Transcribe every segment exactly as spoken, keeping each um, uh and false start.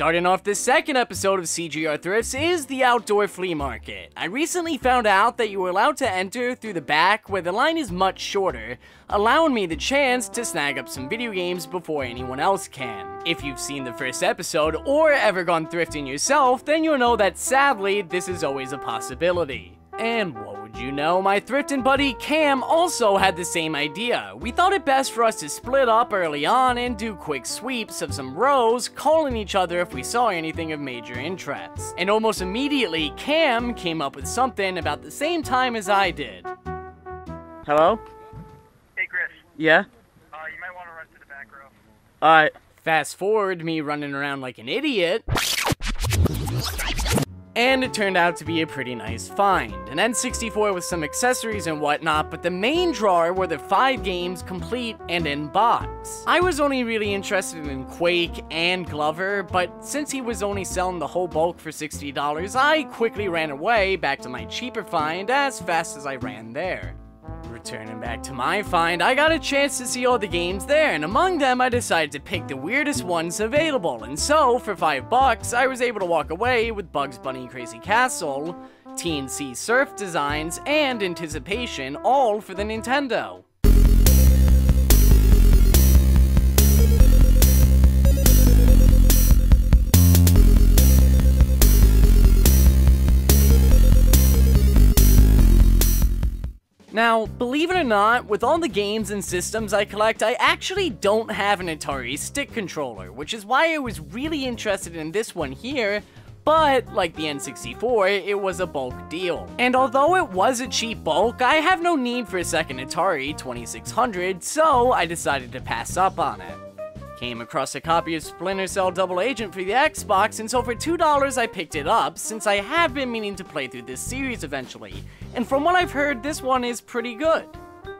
Starting off this second episode of C G R Thrifts is the outdoor flea market. I recently found out that you were allowed to enter through the back where the line is much shorter, allowing me the chance to snag up some video games before anyone else can. If you've seen the first episode or ever gone thrifting yourself, then you'll know that sadly, this is always a possibility. And what would you know, my thrifting buddy Cam also had the same idea. We thought it best for us to split up early on and do quick sweeps of some rows, calling each other if we saw anything of major interest. And almost immediately, Cam came up with something about the same time as I did. Hello? Hey, Chris. Yeah? Uh, you might want to run to the back row. Alright. Fast forward me running around like an idiot. And it turned out to be a pretty nice find. An N sixty-four with some accessories and whatnot, but the main drawer were the five games complete and in box. I was only really interested in Quake and Glover, but since he was only selling the whole bulk for sixty dollars, I quickly ran away back to my cheaper find as fast as I ran there. Returning back to my find, I got a chance to see all the games there, and among them I decided to pick the weirdest ones available, and so, for five bucks, I was able to walk away with Bugs Bunny Crazy Castle, T N C Surf Designs, and Anticipation, all for the Nintendo. Now, believe it or not, with all the games and systems I collect, I actually don't have an Atari stick controller, which is why I was really interested in this one here, but, like the N sixty-four, it was a bulk deal. And although it was a cheap bulk, I have no need for a second Atari twenty-six hundred, so I decided to pass up on it. Came across a copy of Splinter Cell Double Agent for the Xbox, and so for two dollars I picked it up, since I have been meaning to play through this series eventually, and from what I've heard, this one is pretty good.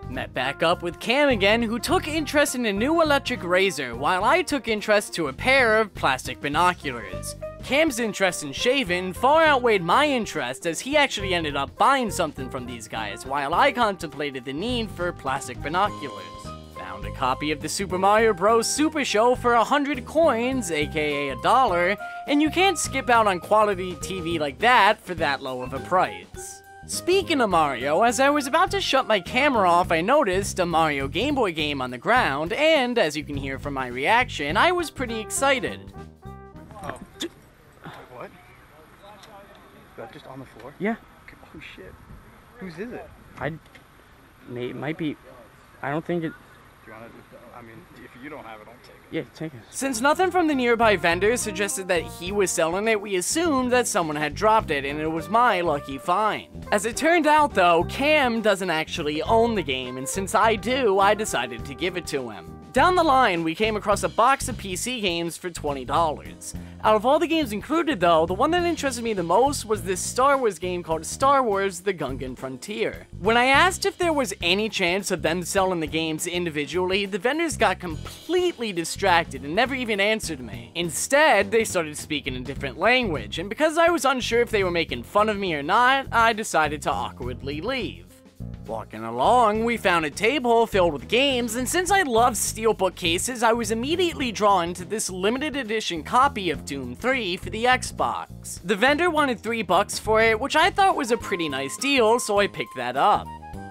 Met back up with Cam again, who took interest in a new electric razor, while I took interest to a pair of plastic binoculars. Cam's interest in shaving far outweighed my interest, as he actually ended up buying something from these guys, while I contemplated the need for plastic binoculars. Found a copy of the Super Mario Bros. Super Show for one hundred coins, aka a dollar, and you can't skip out on quality T V like that for that low of a price. Speaking of Mario, as I was about to shut my camera off, I noticed a Mario Game Boy game on the ground, and as you can hear from my reaction, I was pretty excited. Oh. What? That just on the floor? Yeah. Oh shit. Whose is it? I... It might be... I don't think it... I mean, if you don't have it, I'll take it. Yeah, take it. Since nothing from the nearby vendor suggested that he was selling it, we assumed that someone had dropped it, and it was my lucky find. As it turned out, though, Cam doesn't actually own the game, and since I do, I decided to give it to him. Down the line, we came across a box of P C games for twenty dollars. Out of all the games included, though, the one that interested me the most was this Star Wars game called Star Wars: The Gungan Frontier. When I asked if there was any chance of them selling the games individually, the vendors got completely distracted and never even answered me. Instead, they started speaking a different language, and because I was unsure if they were making fun of me or not, I decided to awkwardly leave. Walking along, we found a table filled with games, and since I love steel bookcases, I was immediately drawn to this limited edition copy of Doom three for the Xbox. The vendor wanted three bucks for it, which I thought was a pretty nice deal, so I picked that up.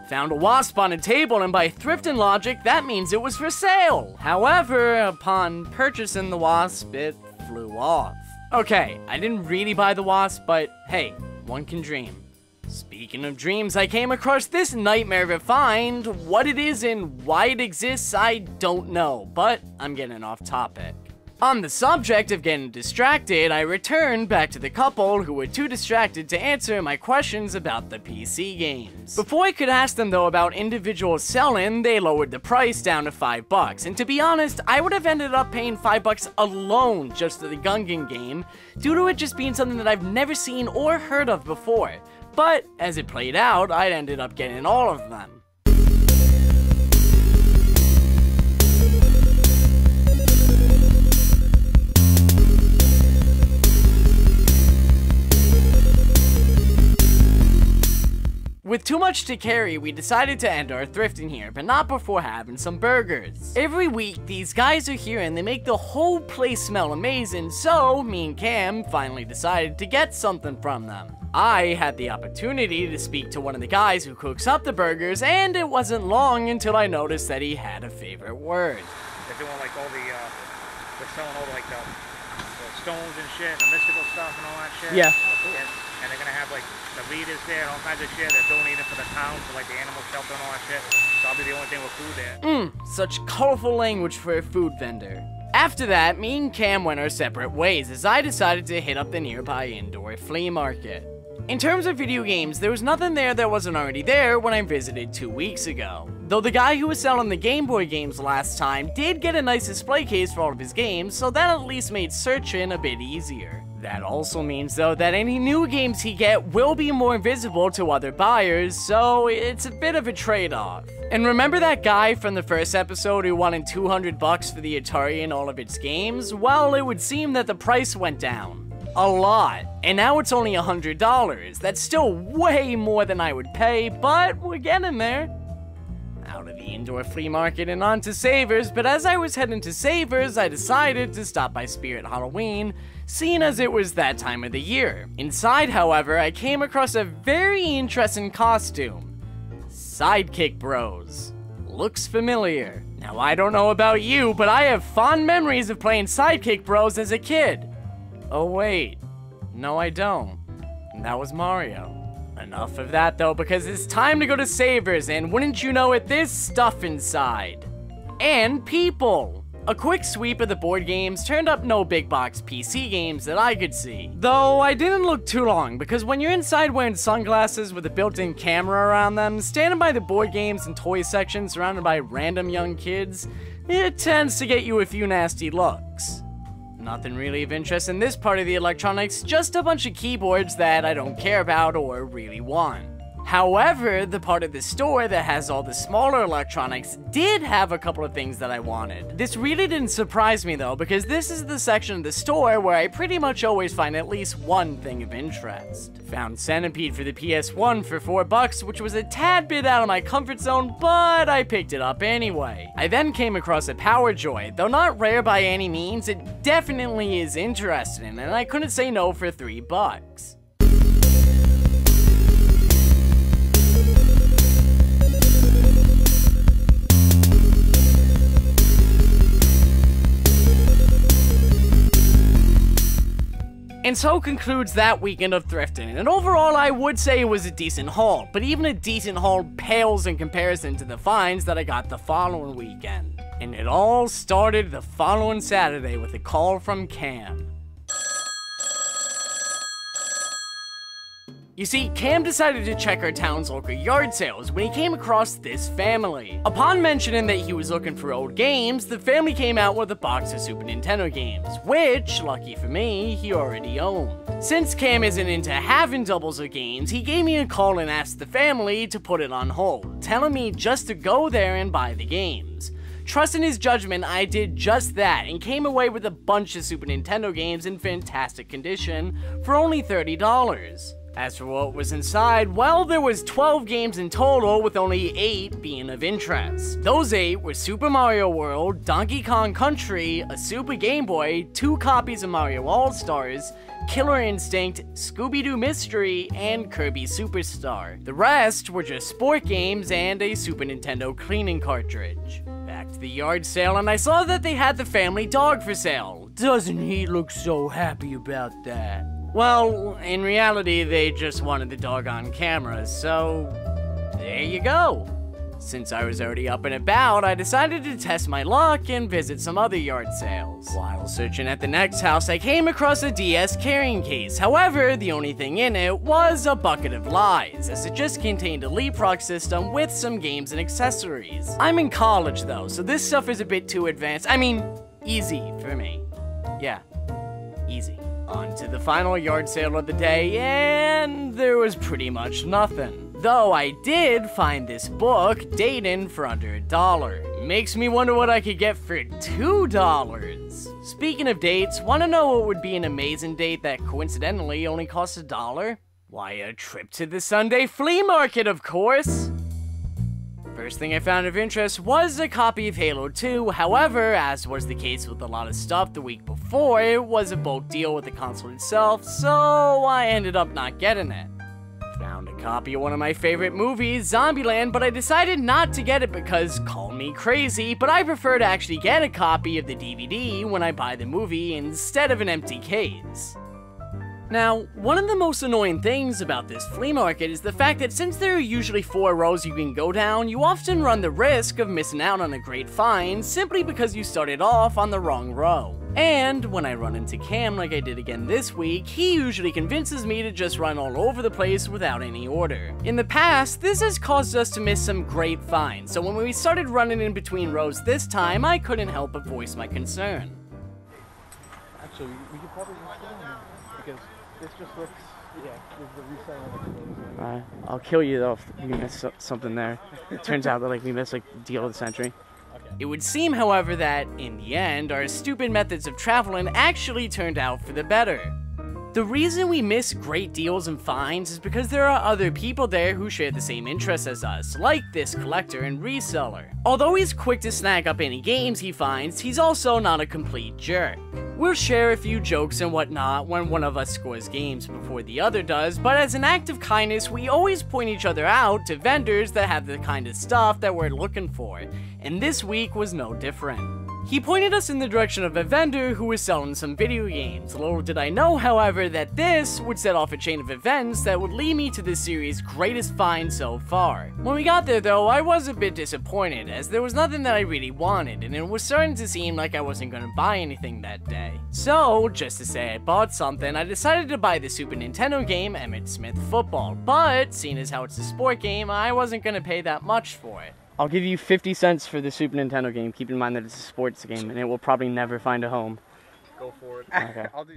Found a wasp on a table, and by thrifting logic, that means it was for sale. However, upon purchasing the wasp, it flew off. Okay, I didn't really buy the wasp, but hey, one can dream. Speaking of dreams, I came across this nightmare of a find. What it is and why it exists, I don't know, but I'm getting off topic. On the subject of getting distracted, I returned back to the couple who were too distracted to answer my questions about the P C games. Before I could ask them though about individual selling, they lowered the price down to five bucks, and to be honest, I would have ended up paying five bucks alone just for the Gungan game, due to it just being something that I've never seen or heard of before. But, as it played out, I ended up getting all of them. With too much to carry, we decided to end our thrifting here, but not before having some burgers. Every week, these guys are here and they make the whole place smell amazing, so me and Cam finally decided to get something from them. I had the opportunity to speak to one of the guys who cooks up the burgers, and it wasn't long until I noticed that he had a favorite word. They're doing like all the, uh, they're selling all the, like the, the stones and shit, and the mystical stuff and all that shit. Yeah. And, and they're gonna have like the leaders there and all kinds of shit. They're donating for the town, for like the animal shelter and all that shit. So I'll be the only thing with food there. Mmm, such colorful language for a food vendor. After that, me and Cam went our separate ways as I decided to hit up the nearby indoor flea market. In terms of video games, there was nothing there that wasn't already there when I visited two weeks ago. Though the guy who was selling the Game Boy games last time did get a nice display case for all of his games, so that at least made searching a bit easier. That also means though that any new games he gets will be more visible to other buyers, so it's a bit of a trade-off. And remember that guy from the first episode who wanted two hundred bucks for the Atari and all of its games? Well, it would seem that the price went down. A lot. And now it's only one hundred dollars. That's still way more than I would pay, but we're getting there. Out of the indoor flea market and on to Savers, but as I was heading to Savers, I decided to stop by Spirit Halloween, seeing as it was that time of the year. Inside, however, I came across a very interesting costume. Sidekick Bros. Looks familiar. Now, I don't know about you, but I have fond memories of playing Sidekick Bros as a kid. Oh wait, no I don't. That was Mario. Enough of that though, because it's time to go to Savers, and wouldn't you know it, there's stuff inside. And people! A quick sweep of the board games turned up no big box P C games that I could see. Though I didn't look too long, because when you're inside wearing sunglasses with a built-in camera around them, standing by the board games and toy section surrounded by random young kids, it tends to get you a few nasty looks. Nothing really of interest in this part of the electronics, just a bunch of keyboards that I don't care about or really want. However, the part of the store that has all the smaller electronics did have a couple of things that I wanted. This really didn't surprise me though, because this is the section of the store where I pretty much always find at least one thing of interest. Found Centipede for the P S one for four bucks, which was a tad bit out of my comfort zone, but I picked it up anyway. I then came across a Power Joy, though not rare by any means, it definitely is interesting, and I couldn't say no for three bucks. And so concludes that weekend of thrifting, and overall I would say it was a decent haul, but even a decent haul pales in comparison to the finds that I got the following weekend. And it all started the following Saturday with a call from Cam. You see, Cam decided to check our town's local yard sales when he came across this family. Upon mentioning that he was looking for old games, the family came out with a box of Super Nintendo games, which, lucky for me, he already owned. Since Cam isn't into having doubles of games, he gave me a call and asked the family to put it on hold, telling me just to go there and buy the games. Trusting his judgment, I did just that and came away with a bunch of Super Nintendo games in fantastic condition for only thirty dollars. As for what was inside, well, there was twelve games in total, with only eight being of interest. Those eight were Super Mario World, Donkey Kong Country, a Super Game Boy, two copies of Mario All-Stars, Killer Instinct, Scooby-Doo Mystery, and Kirby Superstar. The rest were just sport games and a Super Nintendo cleaning cartridge. Back to the yard sale, and I saw that they had the family dog for sale. Doesn't he look so happy about that? Well, in reality, they just wanted the dog on camera, so there you go. Since I was already up and about, I decided to test my luck and visit some other yard sales. While searching at the next house, I came across a D S carrying case. However, the only thing in it was a bucket of lies, as it just contained a Leapfrog system with some games and accessories. I'm in college though, so this stuff is a bit too advanced. I mean, easy for me. Yeah, easy. On to the final yard sale of the day, and there was pretty much nothing. Though I did find this book, dating for under a dollar. Makes me wonder what I could get for two dollars. Speaking of dates, wanna know what would be an amazing date that coincidentally only costs a dollar? Why, a trip to the Sunday flea market, of course! First thing I found of interest was a copy of Halo two, however, as was the case with a lot of stuff the week before, it was a bulk deal with the console itself, so I ended up not getting it. Found a copy of one of my favorite movies, Zombieland, but I decided not to get it because, call me crazy, but I prefer to actually get a copy of the D V D when I buy the movie instead of an empty case. Now, one of the most annoying things about this flea market is the fact that since there are usually four rows you can go down, you often run the risk of missing out on a great find simply because you started off on the wrong row. And when I run into Cam like I did again this week, he usually convinces me to just run all over the place without any order. In the past, this has caused us to miss some great finds, so when we started running in between rows this time, I couldn't help but voice my concern. Actually, we could probably because this just looks, yeah, the reselling. Alright, I'll kill you though if we miss something there. It turns out that like we missed like deal of the century. Okay. It would seem, however, that, in the end, our stupid methods of traveling actually turned out for the better. The reason we miss great deals and finds is because there are other people there who share the same interests as us, like this collector and reseller. Although he's quick to snag up any games he finds, he's also not a complete jerk. We'll share a few jokes and whatnot when one of us scores games before the other does, but as an act of kindness, we always point each other out to vendors that have the kind of stuff that we're looking for, and this week was no different. He pointed us in the direction of a vendor who was selling some video games. Little did I know, however, that this would set off a chain of events that would lead me to this series' greatest find so far. When we got there though, I was a bit disappointed as there was nothing that I really wanted and it was starting to seem like I wasn't going to buy anything that day. So, just to say I bought something, I decided to buy the Super Nintendo game Emmitt Smith Football, but seeing as how it's a sport game, I wasn't going to pay that much for it. I'll give you fifty cents for the Super Nintendo game. Keep in mind that it's a sports game and it will probably never find a home. Go for it. Okay. I'll do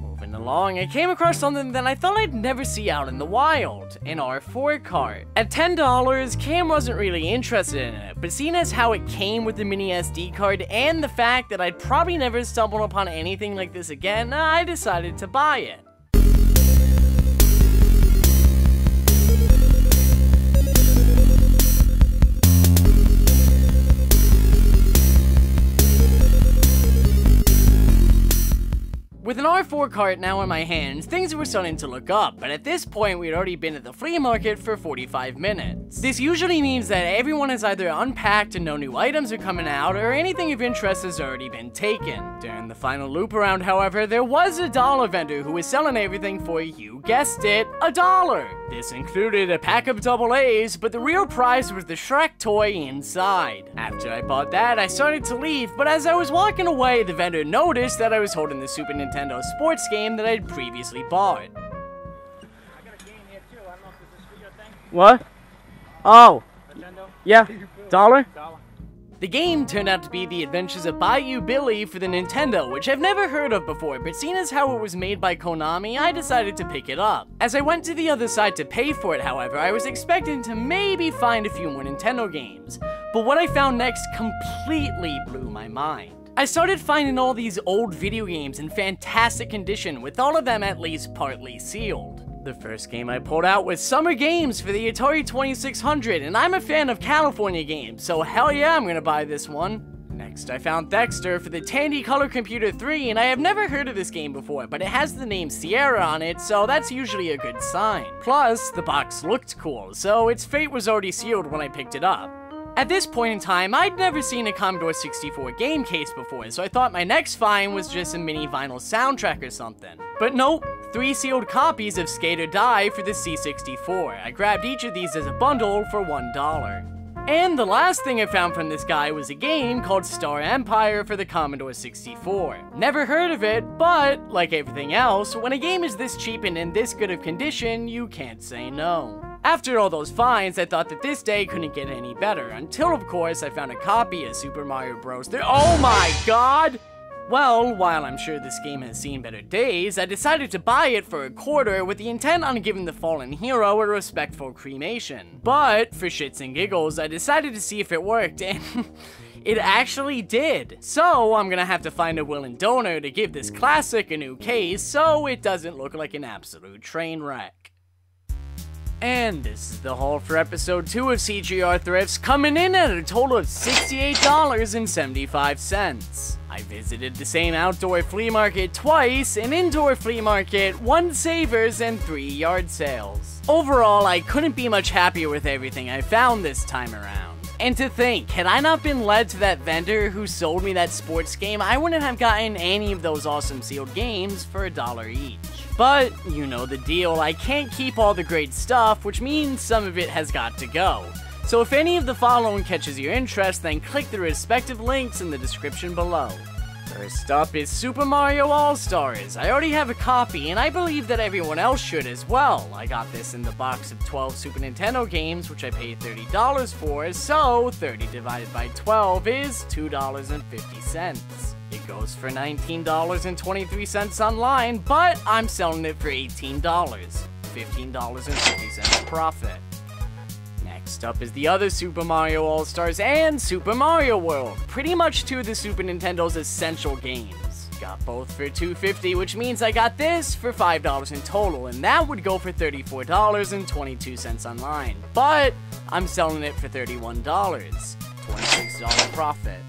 Moving along, I came across something that I thought I'd never see out in the wild, an R four cart. At ten dollars, Cam wasn't really interested in it, but seeing as how it came with the mini S D card and the fact that I'd probably never stumble upon anything like this again, I decided to buy it. With an R four cart now in my hands, things were starting to look up, but at this point we'd already been at the flea market for forty-five minutes. This usually means that everyone has either unpacked and no new items are coming out, or anything of interest has already been taken. During the final loop around, however, there was a dollar vendor who was selling everything for, you guessed it, a dollar! This included a pack of double A's, but the real prize was the Shrek toy inside. After I bought that, I started to leave, but as I was walking away, the vendor noticed that I was holding the Super Nintendo Nintendo sports game that I had previously bought. What? Oh. Nintendo? Yeah. Dollar? Dollar. The game turned out to be the Adventures of Bayou Billy for the Nintendo, which I've never heard of before, but seeing as how it was made by Konami, I decided to pick it up. As I went to the other side to pay for it, however, I was expecting to maybe find a few more Nintendo games, but what I found next completely blew my mind. I started finding all these old video games in fantastic condition, with all of them at least partly sealed. The first game I pulled out was Summer Games for the Atari twenty-six hundred, and I'm a fan of California games, so hell yeah, I'm gonna buy this one. Next, I found Thexder for the Tandy Color Computer three, and I have never heard of this game before, but it has the name Sierra on it, so that's usually a good sign. Plus, the box looked cool, so its fate was already sealed when I picked it up. At this point in time, I'd never seen a Commodore sixty-four game case before, so I thought my next find was just a mini vinyl soundtrack or something. But nope, three sealed copies of Skate or Die for the C sixty-four. I grabbed each of these as a bundle for one dollar. And the last thing I found from this guy was a game called Star Empire for the Commodore sixty-four. Never heard of it, but, like everything else, when a game is this cheap and in this good of condition, you can't say no. After all those finds, I thought that this day couldn't get any better, until of course I found a copy of Super Mario Bros. There- Oh my god! Well, while I'm sure this game has seen better days, I decided to buy it for a quarter with the intent on giving the fallen hero a respectful cremation. But, for shits and giggles, I decided to see if it worked, and it actually did. So, I'm gonna have to find a willing donor to give this classic a new case so it doesn't look like an absolute train wreck. And this is the haul for episode two of C G R Thrifts, coming in at a total of sixty-eight dollars and seventy-five cents. I visited the same outdoor flea market twice, an indoor flea market, one Savers, and three yard sales. Overall, I couldn't be much happier with everything I found this time around. And to think, had I not been led to that vendor who sold me that sports game, I wouldn't have gotten any of those awesome sealed games for a dollar each. But, you know the deal, I can't keep all the great stuff, which means some of it has got to go. So if any of the following catches your interest, then click the respective links in the description below. First up is Super Mario All-Stars. I already have a copy, and I believe that everyone else should as well. I got this in the box of twelve Super Nintendo games, which I paid thirty dollars for, so thirty divided by twelve is two dollars and fifty cents. It goes for nineteen dollars and twenty-three cents online, but I'm selling it for eighteen dollars, fifteen dollars and fifty cents profit. Next up is the other Super Mario All-Stars and Super Mario World, pretty much two of the Super Nintendo's essential games. Got both for two dollars and fifty cents, which means I got this for five dollars in total, and that would go for thirty-four dollars and twenty-two cents online, but I'm selling it for thirty-one dollars, twenty-six dollars profit.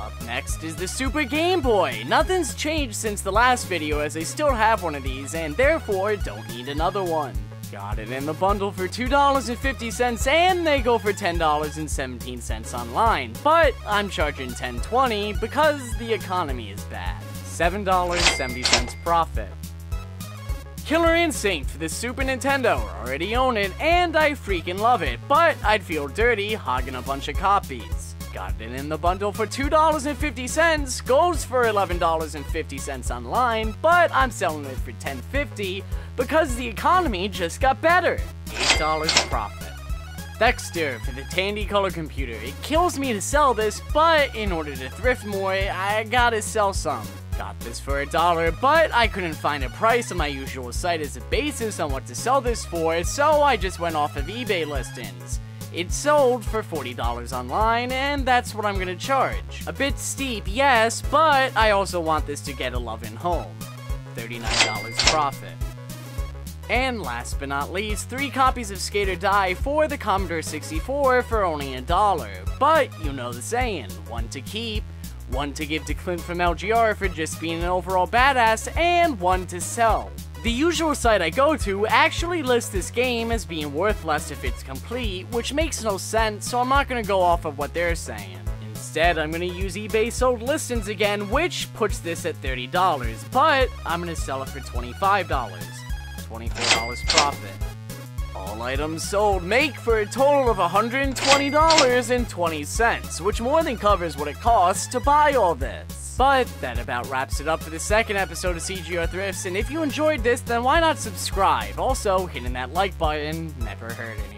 Up next is the Super Game Boy. Nothing's changed since the last video, as I still have one of these and therefore don't need another one. Got it in the bundle for two dollars and fifty cents, and they go for ten dollars and seventeen cents online, but I'm charging ten dollars and twenty cents because the economy is bad. seven dollars and seventy cents profit. Killer Instinct for the Super Nintendo. I already own it, and I freaking love it, but I'd feel dirty hogging a bunch of copies. Got it in the bundle for two dollars and fifty cents, goes for eleven dollars and fifty cents online, but I'm selling it for ten dollars and fifty cents because the economy just got better. eight dollars profit. Thexder for the Tandy Color Computer. It kills me to sell this, but in order to thrift more, I gotta sell some. Got this for a dollar, but I couldn't find a price on my usual site as a basis on what to sell this for, so I just went off of eBay listings. It sold for forty dollars online, and that's what I'm gonna charge. A bit steep, yes, but I also want this to get a loving home. thirty-nine dollars profit. And last but not least, three copies of Skate or Die for the Commodore sixty-four for only a dollar. But you know the saying, one to keep, one to give to Clint from L G R for just being an overall badass, and one to sell. The usual site I go to actually lists this game as being worth less if it's complete, which makes no sense, so I'm not going to go off of what they're saying. Instead, I'm going to use eBay sold listings again, which puts this at thirty dollars, but I'm going to sell it for twenty-five dollars, twenty-four dollars profit. All items sold make for a total of one hundred twenty dollars and twenty cents, which more than covers what it costs to buy all this. But that about wraps it up for the second episode of C G R Thrifts, and if you enjoyed this, then why not subscribe? Also, hitting that like button never hurt anyone.